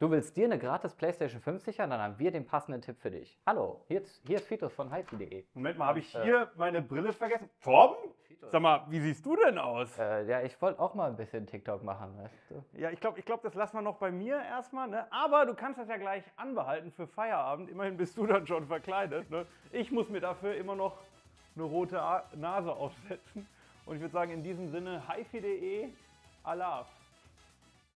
Du willst dir eine gratis Playstation 5 sichern? Dann haben wir den passenden Tipp für dich. Hallo, hier ist Fitos von HiFi.de. Moment mal, habe ich hier meine Brille vergessen? Torben? Sag mal, wie siehst du denn aus? Ja, ich wollte auch mal ein bisschen TikTok machen, weißt du? Ja, ich glaub, das lassen wir noch bei mir erstmal, ne? Aber du kannst das ja gleich anbehalten für Feierabend. Immerhin bist du dann schon verkleidet, ne? Ich muss mir dafür immer noch eine rote Nase aufsetzen. Und ich würde sagen, in diesem Sinne, HiFi.de, Allah.